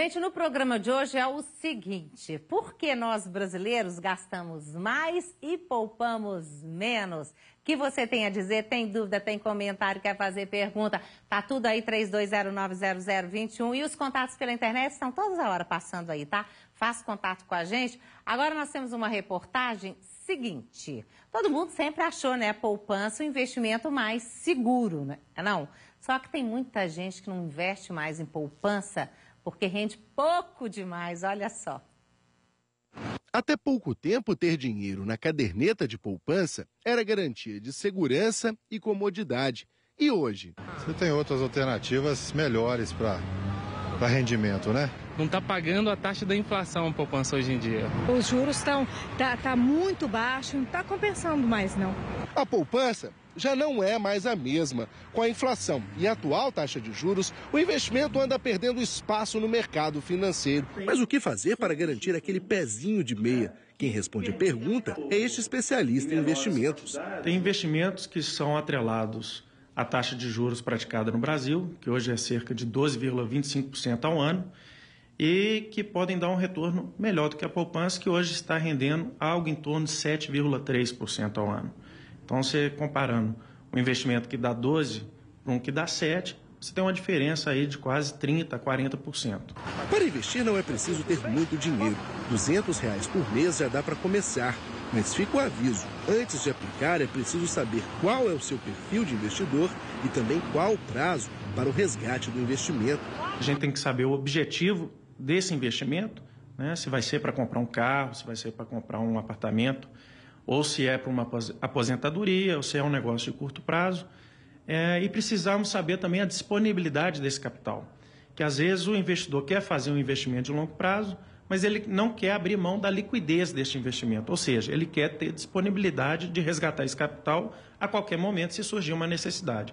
Gente, no programa de hoje é o seguinte: por que nós brasileiros gastamos mais e poupamos menos? O que você tem a dizer? Tem dúvida, tem comentário, quer fazer pergunta? Tá tudo aí, 32090021, e os contatos pela internet estão todas a hora passando aí, tá? Faça contato com a gente. Agora nós temos uma reportagem seguinte: todo mundo sempre achou, né, poupança o investimento mais seguro, né? Não, só que tem muita gente que não investe mais em poupança, porque rende pouco demais, olha só. Até pouco tempo, ter dinheiro na caderneta de poupança era garantia de segurança e comodidade. E hoje? Você tem outras alternativas melhores para rendimento, né? Não está pagando a taxa da inflação a poupança hoje em dia. Os juros estão tá muito baixo, não está compensando mais, não. A poupança já não é mais a mesma. Com a inflação e a atual taxa de juros, o investimento anda perdendo espaço no mercado financeiro. Mas o que fazer para garantir aquele pezinho de meia? Quem responde a pergunta é este especialista em investimentos. Tem investimentos que são atrelados à taxa de juros praticada no Brasil, que hoje é cerca de 12,25% ao ano, e que podem dar um retorno melhor do que a poupança, que hoje está rendendo algo em torno de 7,3% ao ano. Então, você comparando um investimento que dá 12 para um que dá 7, você tem uma diferença aí de quase 30%, 40%. Para investir não é preciso ter muito dinheiro. R$200 por mês já dá para começar. Mas fica o aviso: antes de aplicar é preciso saber qual é o seu perfil de investidor e também qual o prazo para o resgate do investimento. A gente tem que saber o objetivo desse investimento, né? Se vai ser para comprar um carro, se vai ser para comprar um apartamento, ou se é para uma aposentadoria, ou se é um negócio de curto prazo. E precisamos saber também a disponibilidade desse capital, que às vezes o investidor quer fazer um investimento de longo prazo, mas ele não quer abrir mão da liquidez deste investimento, ou seja, ele quer ter disponibilidade de resgatar esse capital a qualquer momento se surgir uma necessidade.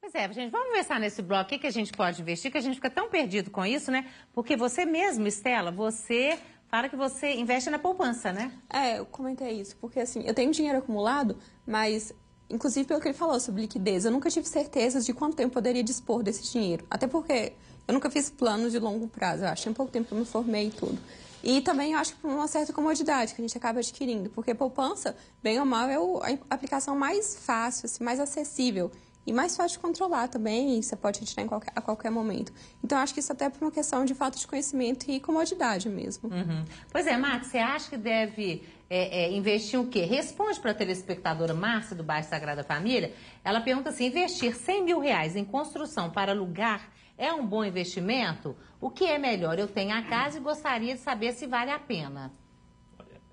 Pois é, gente, vamos conversar nesse bloco o que a gente pode investir, que a gente fica tão perdido com isso, né? Porque você mesmo, Estela, você... Para que você investe na poupança, né? Eu comentei isso, porque assim, eu tenho dinheiro acumulado, mas, inclusive pelo que ele falou sobre liquidez, eu nunca tive certeza de quanto tempo eu poderia dispor desse dinheiro. Até porque eu nunca fiz planos de longo prazo, eu acho. Tem pouco tempo que eu me formei e tudo. E também eu acho que por uma certa comodidade que a gente acaba adquirindo, porque poupança, bem ou mal, é a aplicação mais fácil, assim, mais acessível. E mais fácil de controlar também, você pode retirar a qualquer momento. Então, acho que isso até é por uma questão de falta de conhecimento e comodidade mesmo. Uhum. Pois é, Márcia, você acha que deve investir o quê? Responde para a telespectadora Márcia, do bairro Sagrada Família. Ela pergunta assim: investir R$100 mil em construção para alugar é um bom investimento? O que é melhor? Eu tenho a casa e gostaria de saber se vale a pena.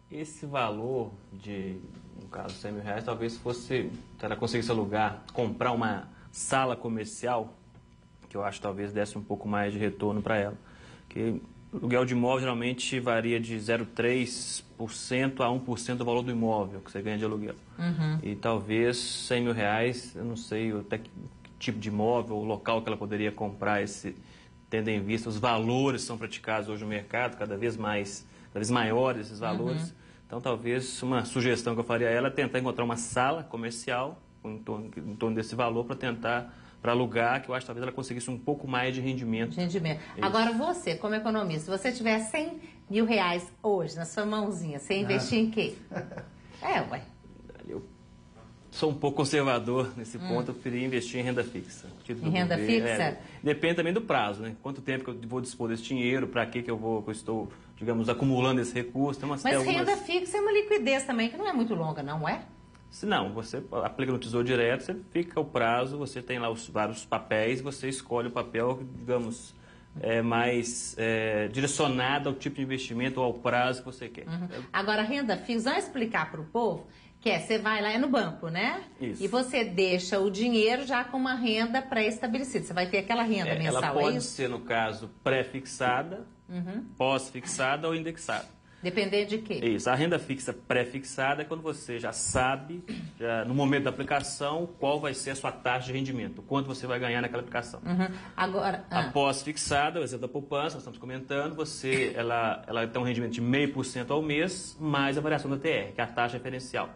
Esse valor de... no caso, R$100 mil, talvez fosse, se ela conseguisse alugar, comprar uma sala comercial, que eu acho que talvez desse um pouco mais de retorno para ela. Porque o aluguel de imóvel geralmente varia de 0,3% a 1% do valor do imóvel que você ganha de aluguel. Uhum. E talvez R$100 mil, eu não sei até que tipo de imóvel, o local que ela poderia comprar, tendo em vista os valores que são praticados hoje no mercado, cada vez maiores esses valores. Uhum. Então, talvez uma sugestão que eu faria a ela é tentar encontrar uma sala comercial em torno desse valor para tentar alugar, que eu acho que talvez ela conseguisse um pouco mais de rendimento. Isso. Agora, você, como economista, se você tiver R$100 mil hoje na sua mãozinha, você investir em quê? Eu sou um pouco conservador nesse ponto, eu preferia investir em renda fixa. Em renda fixa? Depende também do prazo, né? Quanto tempo que eu vou dispor desse dinheiro, para que eu estou... digamos, acumulando esse recurso. Renda fixa é uma liquidez também, que não é muito longa, não é? Se não, você aplica no Tesouro Direto, você fica o prazo, você tem lá os vários papéis, você escolhe o papel, digamos, mais direcionado ao tipo de investimento ou ao prazo que você quer. Uhum. Agora, renda fixa, vamos explicar para o povo, que você vai lá, no banco, né? Isso. E você deixa o dinheiro já com uma renda pré-estabelecida. Você vai ter aquela renda mensal, ela pode ser, no caso, pré-fixada, pós-fixada ou indexada. Dependendo de quê? Isso, a renda fixa pré-fixada é quando você já sabe, no momento da aplicação, qual vai ser a sua taxa de rendimento, quanto você vai ganhar naquela aplicação. Uhum. Agora, a pós-fixada, o exemplo da poupança, nós estamos comentando, ela tem um rendimento de 0,5% ao mês, mais a variação da TR, que é a taxa referencial.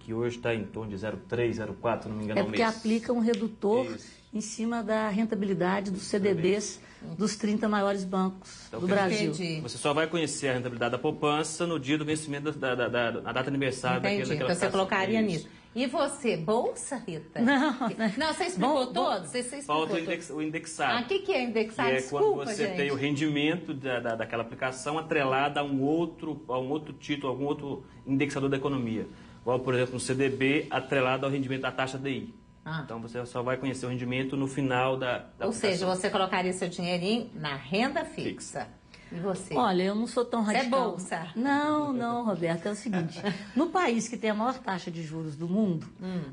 que hoje está em torno de 0,3, 0,4, não me engano, ao mês. É porque aplica um redutor em cima da rentabilidade dos CDBs dos 30 maiores bancos do Brasil. Entendi. Você só vai conhecer a rentabilidade da poupança no dia do vencimento, da data de aniversário. Entendi, então você colocaria nisso. E você, bolsa, Rita? Não, você explicou todos? Falta o indexado. Ah, o que é indexado? Que é quando você tem o rendimento daquela aplicação atrelado a um outro título, algum outro indexador da economia. Igual, por exemplo, um CDB atrelado ao rendimento da taxa DI. Ah. Então, você só vai conhecer o rendimento no final da Ou seja, você colocaria seu dinheirinho na renda fixa. E você? Olha, eu não sou tão radical. Você é bolsa? Não, não, Roberta. É o seguinte, no país que tem a maior taxa de juros do mundo,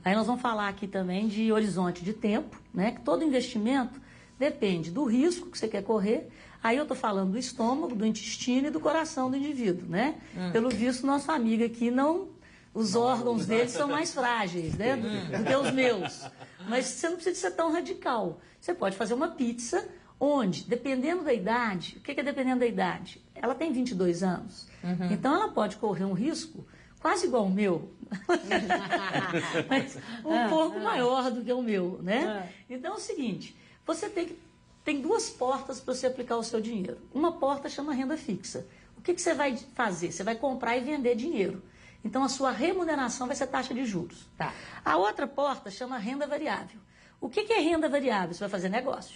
aí nós vamos falar aqui também de horizonte de tempo, né? Que todo investimento depende do risco que você quer correr. Aí eu estou falando do estômago, do intestino e do coração do indivíduo, né? Pelo visto, nossa amiga aqui não... Os órgãos deles são mais frágeis, né, do que os meus. Mas você não precisa ser tão radical. Você pode fazer uma pizza onde, dependendo da idade... O que é dependendo da idade? Ela tem 22 anos. Então, ela pode correr um risco quase igual ao meu. Mas um pouco maior do que o meu, né? Então, é o seguinte. Você tem duas portas para você aplicar o seu dinheiro. Uma porta chama renda fixa. O que você vai fazer? Você vai comprar e vender dinheiro. Então, a sua remuneração vai ser taxa de juros. Tá. A outra porta chama renda variável. O que é renda variável? Você vai fazer negócio.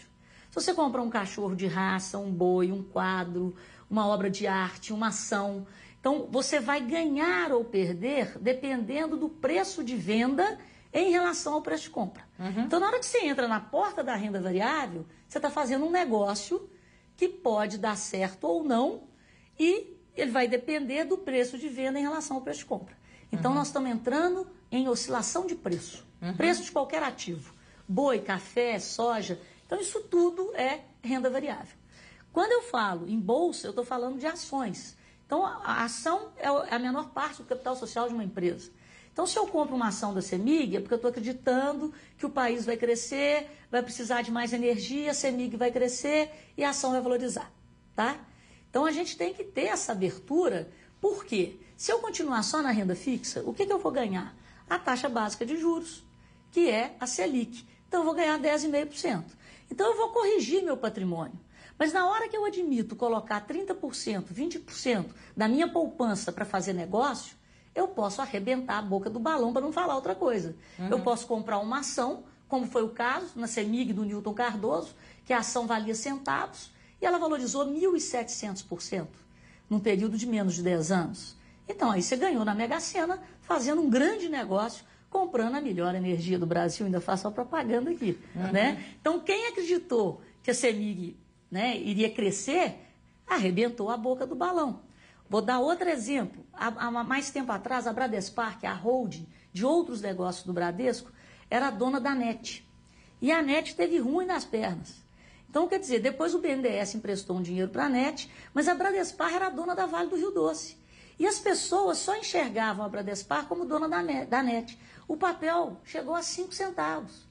Se você comprar um cachorro de raça, um boi, um quadro, uma obra de arte, uma ação... Então, você vai ganhar ou perder dependendo do preço de venda em relação ao preço de compra. Então, na hora que você entra na porta da renda variável, você está fazendo um negócio que pode dar certo ou não e... Ele vai depender do preço de venda em relação ao preço de compra. Então, nós estamos entrando em oscilação de preço. Preço de qualquer ativo. Boi, café, soja. Então, isso tudo é renda variável. Quando eu falo em bolsa, eu estou falando de ações. Então, a ação é a menor parte do capital social de uma empresa. Então, se eu compro uma ação da CEMIG, é porque eu estou acreditando que o país vai crescer, vai precisar de mais energia, a CEMIG vai crescer e a ação vai valorizar. Tá? Então, a gente tem que ter essa abertura, porque se eu continuar só na renda fixa, o que eu vou ganhar? A taxa básica de juros, que é a Selic. Então, eu vou ganhar 10,5%. Então, eu vou corrigir meu patrimônio. Mas na hora que eu admito colocar 30%, 20% da minha poupança para fazer negócio, eu posso arrebentar a boca do balão para não falar outra coisa. Eu posso comprar uma ação, como foi o caso na CEMIG do Newton Cardoso, que a ação valia centavos, e ela valorizou 1.700% num período de menos de 10 anos. Então, aí você ganhou na Mega Sena, fazendo um grande negócio, comprando a melhor energia do Brasil. Ainda faço a propaganda aqui. Né? Então, quem acreditou que a CEMIG, né, iria crescer, arrebentou a boca do balão. Vou dar outro exemplo. Há mais tempo atrás, a Bradespar, que é a holding de outros negócios do Bradesco, era a dona da NET. E a NET teve ruim nas pernas. Então, quer dizer, depois o BNDES emprestou um dinheiro para a NET, mas a Bradespar era a dona da Vale do Rio Doce. E as pessoas só enxergavam a Bradespar como dona da NET. O papel chegou a 5 centavos.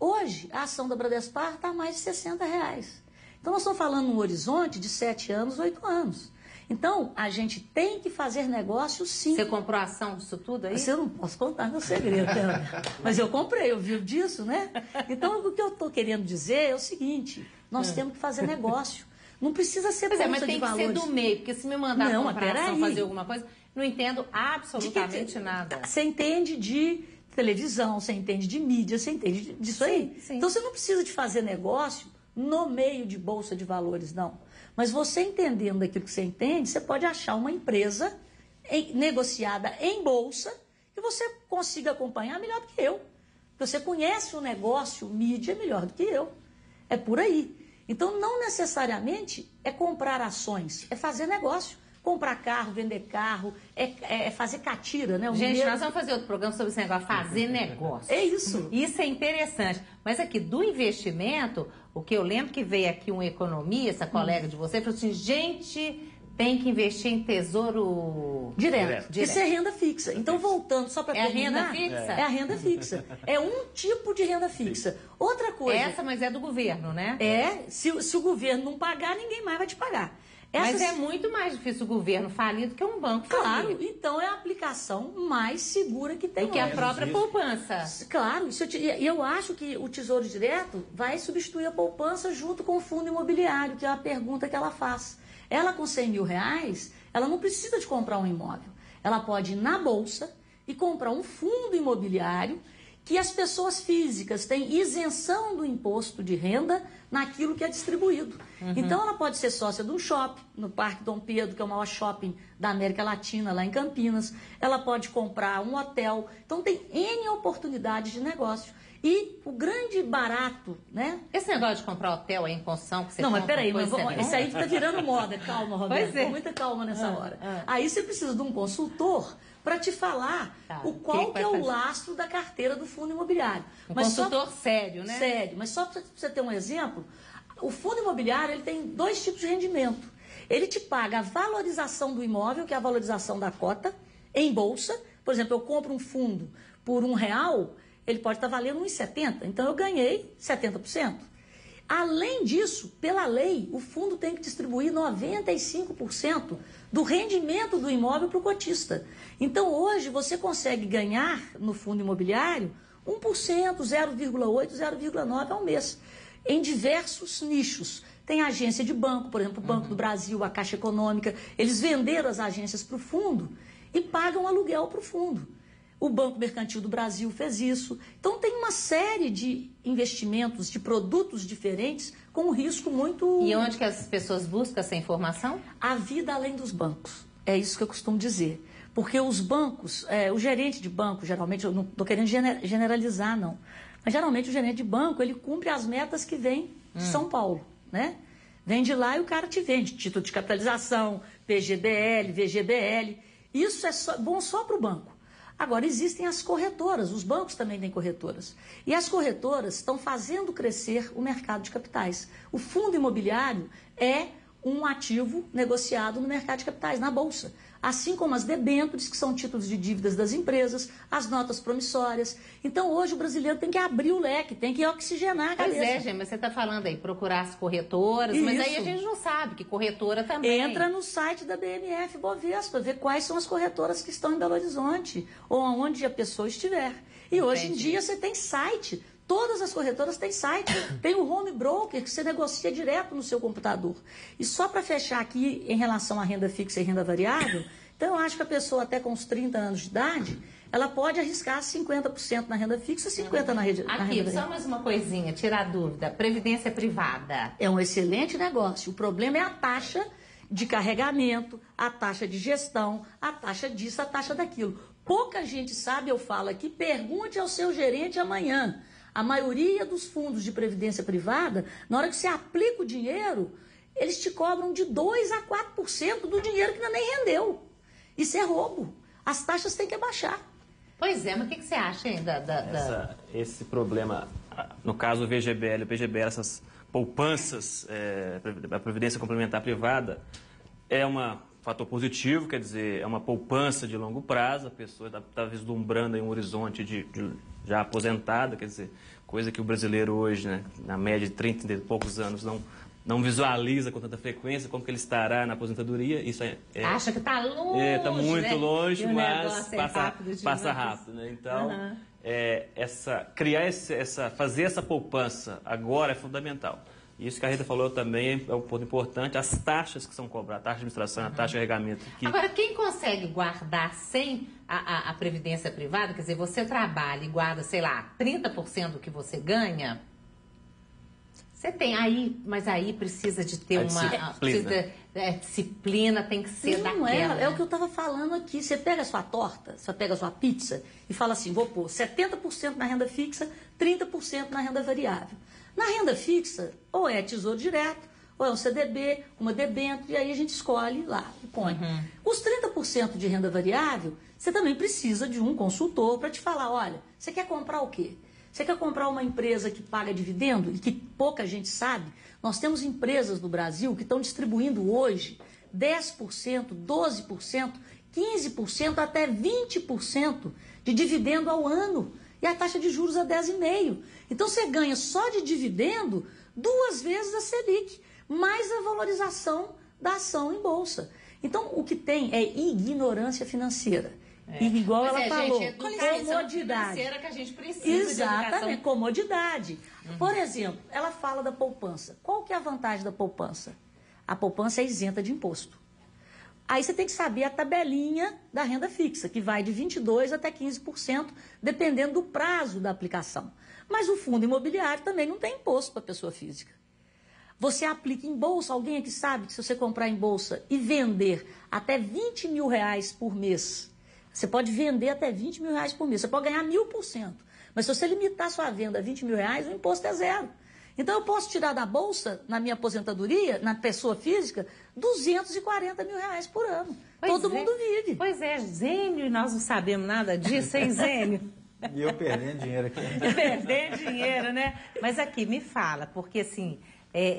Hoje, a ação da Bradespar está a mais de 60 reais. Então, nós estamos falando num horizonte de 7 anos, 8 anos. Então, a gente tem que fazer negócio, sim. Você comprou a ação disso tudo aí? Mas eu não posso contar meu segredo, né? Mas eu comprei, eu vivo disso, né? Então, o que eu estou querendo dizer é o seguinte, nós temos que fazer negócio. Não precisa ser bolsa de valores. Mas tem que ser do meio, porque se me mandar comprar ação, fazer alguma coisa, não entendo absolutamente nada. Você entende de televisão, você entende de mídia, você entende disso aí. Então, você não precisa de fazer negócio no meio de bolsa de valores, não. Mas você entendendo aquilo que você entende, você pode achar uma empresa negociada em bolsa que você consiga acompanhar melhor do que eu. Você conhece o negócio, mídia, melhor do que eu. É por aí. Então, não necessariamente é comprar ações, é fazer negócio. Comprar carro, vender carro, fazer catira, né? Gente, nós vamos fazer outro programa sobre esse negócio, fazer negócio. É isso. Isso é interessante. Mas aqui, do investimento, o que eu lembro que veio aqui um economista, colega de você, falou assim, gente, tem que investir em tesouro... Direto. Isso é renda fixa. Então, voltando só para terminar... É a renda fixa? É a renda fixa. É um tipo de renda fixa. Outra coisa... Essa, mas é do governo, né? É. Se o governo não pagar, ninguém mais vai te pagar. Mas é muito mais difícil o governo falir do que um banco falir. Claro, então é a aplicação mais segura que tem. Do que a própria poupança. Claro, eu acho que o Tesouro Direto vai substituir a poupança junto com o fundo imobiliário, que é a pergunta que ela faz. Ela com 100 mil reais, ela não precisa de comprar um imóvel. Ela pode ir na bolsa e comprar um fundo imobiliário que as pessoas físicas têm isenção do imposto de renda naquilo que é distribuído. Uhum. Então, ela pode ser sócia de um shopping, no Parque Dom Pedro, que é o maior shopping da América Latina, lá em Campinas. Ela pode comprar um hotel. Então, tem N oportunidades de negócio. E o grande barato, né? Esse negócio de comprar hotel é em construção que você compra? Não, mas peraí, isso aí tá virando moda. Calma, Roberto, com muita calma nessa hora. Aí você precisa de um consultor para te falar qual que é o lastro da carteira do fundo imobiliário. Um consultor sério, né? Sério, mas só para você ter um exemplo, o fundo imobiliário ele tem dois tipos de rendimento. Ele te paga a valorização do imóvel, que é a valorização da cota, em bolsa. Por exemplo, eu compro um fundo por R$1, ele pode estar valendo 1,70, então eu ganhei 70%. Além disso, pela lei, o fundo tem que distribuir 95% do rendimento do imóvel para o cotista. Então hoje você consegue ganhar no fundo imobiliário 1%, 0,8%, 0,9% ao mês, em diversos nichos. Tem agência de banco, por exemplo, o Banco do Brasil, a Caixa Econômica, eles venderam as agências para o fundo e pagam aluguel para o fundo. O Banco Mercantil do Brasil fez isso. Então, tem uma série de investimentos, de produtos diferentes, com um risco muito... E onde que as pessoas buscam essa informação? A vida além dos bancos. É isso que eu costumo dizer. Porque os bancos, o gerente de banco, geralmente, eu não estou querendo generalizar, não. Mas, geralmente, o gerente de banco, ele cumpre as metas que vem de São Paulo, né? Vem de lá e o cara te vende. Título de capitalização, PGBL, VGBL. Isso é bom só para o banco. Agora, existem as corretoras, os bancos também têm corretoras. E as corretoras estão fazendo crescer o mercado de capitais. O fundo imobiliário é um ativo negociado no mercado de capitais, na Bolsa. Assim como as debêntures, que são títulos de dívidas das empresas, as notas promissórias. Então, hoje, o brasileiro tem que abrir o leque, tem que oxigenar a cabeça. Pois é, Gê, mas você está falando aí, procurar as corretoras, isso. Mas aí a gente não sabe que corretora também. Entra no site da BMF Bovespa, ver quais são as corretoras que estão em Belo Horizonte, ou onde a pessoa estiver. E entendi. Hoje em dia você tem site. Todas as corretoras têm site, tem o home broker que você negocia direto no seu computador. E só para fechar aqui em relação à renda fixa e renda variável, então eu acho que a pessoa até com uns 30 anos de idade, ela pode arriscar 50% na renda fixa, 50% na renda variável. Aqui, só mais uma coisinha, tirar a dúvida, previdência privada. É um excelente negócio, o problema é a taxa de carregamento, a taxa de gestão, a taxa disso, a taxa daquilo. Pouca gente sabe, eu falo aqui, pergunte ao seu gerente amanhã. A maioria dos fundos de previdência privada, na hora que você aplica o dinheiro, eles te cobram de 2 a 4% do dinheiro que ainda nem rendeu. Isso é roubo. As taxas têm que abaixar. Pois é, mas o que você acha ainda esse problema, no caso o VGBL, o PGBL, essas poupanças, a previdência complementar privada, é um fator positivo, quer dizer, é uma poupança de longo prazo, a pessoa está vislumbrando aí um horizonte de já aposentada, quer dizer, coisa que o brasileiro hoje, né, na média de 30 e poucos anos, não visualiza com tanta frequência como que ele estará na aposentadoria. Isso acha que está longe, está muito longe, mas passa rápido, né? Então, fazer essa poupança agora é fundamental. E isso que a Rita falou também é um ponto importante, as taxas que são cobradas, a taxa de administração, a taxa de carregamento. Agora, quem consegue guardar sem a previdência privada, quer dizer, você trabalha e guarda, sei lá, 30% do que você ganha, você tem aí, mas aí precisa de ter disciplina, tem que ser daquela. É o que eu estava falando aqui, você pega a sua torta, você pega a sua pizza e fala assim, vou pôr 70% na renda fixa, 30% na renda variável. Na renda fixa, ou é Tesouro Direto, ou é um CDB, uma debênture, e aí a gente escolhe lá e põe. Os 30% de renda variável, você também precisa de um consultor para te falar, olha, você quer comprar o quê? Você quer comprar uma empresa que paga dividendo e que pouca gente sabe? Nós temos empresas no Brasil que estão distribuindo hoje 10%, 12%, 15%, até 20% de dividendo ao ano. E a taxa de juros a 10,5%. Então, você ganha só de dividendo 2 vezes a Selic, mais a valorização da ação em bolsa. Então, o que tem é ignorância financeira. É. E igual mas ela falou, gente, comodidade. Que a gente precisa. Exatamente, comodidade. Uhum. Por exemplo, ela fala da poupança. Qual que é a vantagem da poupança? A poupança é isenta de imposto. Aí você tem que saber a tabelinha da renda fixa, que vai de 22% até 15%, dependendo do prazo da aplicação. Mas o fundo imobiliário também não tem imposto para a pessoa física. Você aplica em bolsa, alguém aqui sabe que se você comprar em bolsa e vender até 20 mil reais por mês, você pode vender até 20 mil reais por mês, você pode ganhar 1000%. Mas se você limitar sua venda a 20 mil reais, o imposto é zero. Então, eu posso tirar da bolsa, na minha aposentadoria, na pessoa física, 240 mil reais por ano. Pois todo mundo vive. Pois é, gênio, e nós não sabemos nada disso, hein, gênio? E eu perdendo dinheiro aqui. Perdendo dinheiro, né? Mas aqui, me fala, porque assim,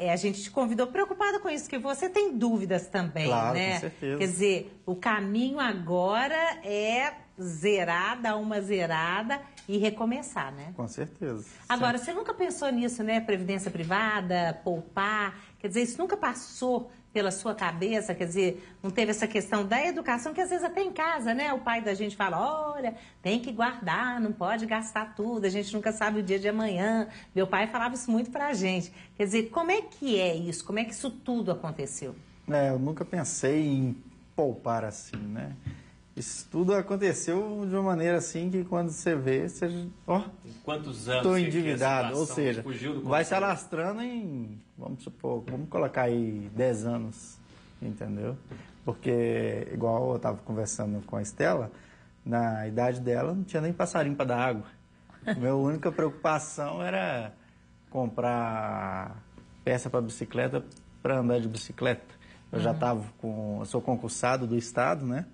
a gente te convidou preocupada com isso, que você tem dúvidas também, claro, né? Com certeza. Quer dizer, o caminho agora é zerar, dar uma zerada e recomeçar, né? Com certeza. Agora, sim. Você nunca pensou nisso, né? Previdência privada, poupar, quer dizer, isso nunca passou pela sua cabeça, quer dizer, não teve essa questão da educação, que às vezes até em casa, né? O pai da gente fala, olha, tem que guardar, não pode gastar tudo, a gente nunca sabe o dia de amanhã. Meu pai falava isso muito pra gente. Quer dizer, como é que é isso? Como é que isso tudo aconteceu? É, eu nunca pensei em poupar assim, né? Isso tudo aconteceu de uma maneira assim que quando você vê, você... Ó, quantos anos estou endividado, ou seja, vai se alastrando em, vamos supor, vamos colocar aí 10 anos, entendeu? Porque, igual eu estava conversando com a Estela, na idade dela não tinha nem passarinho para dar água. A minha única preocupação era comprar peça para bicicleta, para andar de bicicleta. Eu já estava com... Eu sou concursado do Estado, né?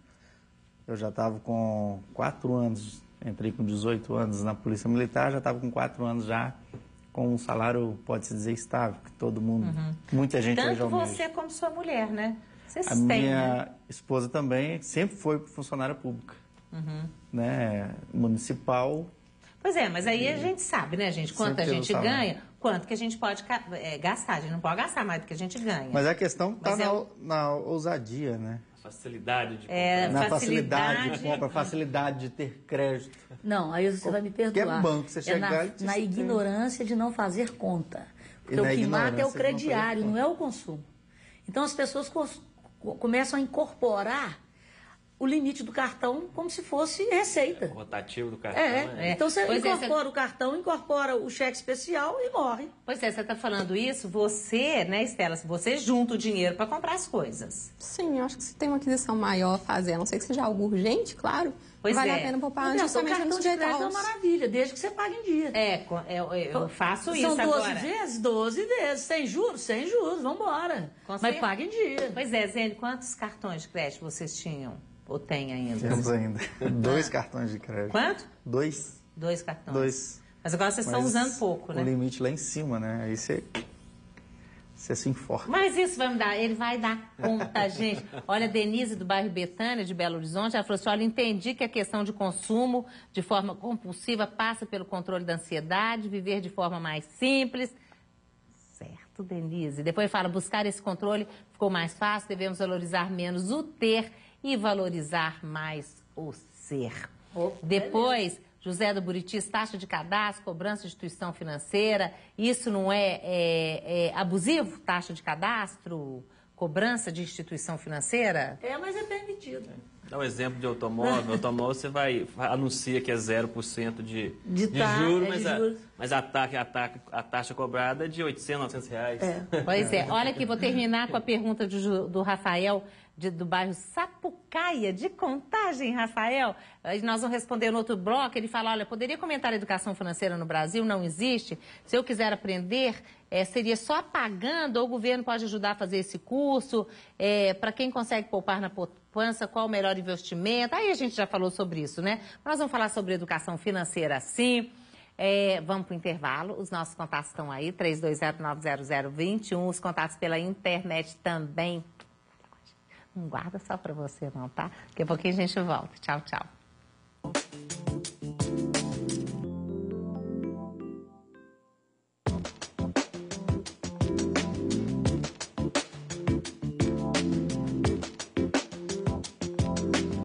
Eu já estava com 4 anos, entrei com 18 anos na Polícia Militar, já estava com 4 anos já com um salário, pode-se dizer, estável, que todo mundo, muita gente hoje almeja. Tanto você como sua mulher, né? Vocês têm, né? A minha esposa também sempre foi funcionária pública, né? Municipal. Pois é, mas aí a gente sabe, né, gente? Quanto a gente ganha, quanto que a gente pode gastar. A gente não pode gastar mais do que a gente ganha. Mas a questão está na ousadia, né? Facilidade de compra. Na facilidade de compra, facilidade de ter crédito. Não, aí você vai me perdoar. Banco, você chegar na ignorância de não fazer conta. Porque o que mata é o crediário, não é o consumo. Então as pessoas começam a incorporar o limite do cartão como se fosse receita. O rotativo do cartão. Então você incorpora o cartão, incorpora o cheque especial e morre. Pois é, você está falando isso, você, né, Estela, você junta o dinheiro para comprar as coisas. Sim, eu acho que se tem uma aquisição maior a fazer, a não sei que seja algo urgente, claro, pois vale a pena poupar antes. O cartão de crédito é uma maravilha, desde que você pague em dia. Eu faço isso agora. São 12 vezes? 12 vezes. Sem juros? Sem juros, vamos embora. Mas pague em dia. Pois é, Zene, quantos cartões de crédito vocês tinham? Ou tem ainda? Temos ainda. 2 cartões de crédito. Quanto? 2. 2 cartões. 2. Mas agora vocês estão usando pouco, né? O limite lá em cima, né? Aí você se informa. Mas isso vai mudar. Ele vai dar conta, gente. Olha, a Denise, do bairro Betânia, de Belo Horizonte, ela falou assim, olha, entendi que a questão de consumo de forma compulsiva passa pelo controle da ansiedade, viver de forma mais simples... Certo, Denise. Depois fala, buscar esse controle ficou mais fácil, devemos valorizar menos o ter... E valorizar mais o ser. Depois, José do Buritis, taxa de cadastro, cobrança de instituição financeira. Isso não é abusivo? Taxa de cadastro, cobrança de instituição financeira? É, mas é permitido. Dá um exemplo de automóvel. Automóvel você anuncia que é 0% de juros, mas a taxa cobrada é de 800, 900 reais. Pois é. Olha aqui, vou terminar com a pergunta do Rafael, do bairro Sapucaia, de Contagem, Rafael. Nós vamos responder no outro bloco. Ele fala, olha, poderia comentar a educação financeira no Brasil? Não existe. Se eu quiser aprender... seria só pagando, ou o governo pode ajudar a fazer esse curso? Para quem consegue poupar na poupança, qual o melhor investimento? Aí a gente já falou sobre isso, né? Nós vamos falar sobre educação financeira, sim. Vamos para o intervalo. Os nossos contatos estão aí, 32090021. Os contatos pela internet também. Não guarda só para você, não, tá? Daqui a pouquinho a gente volta. Tchau, tchau.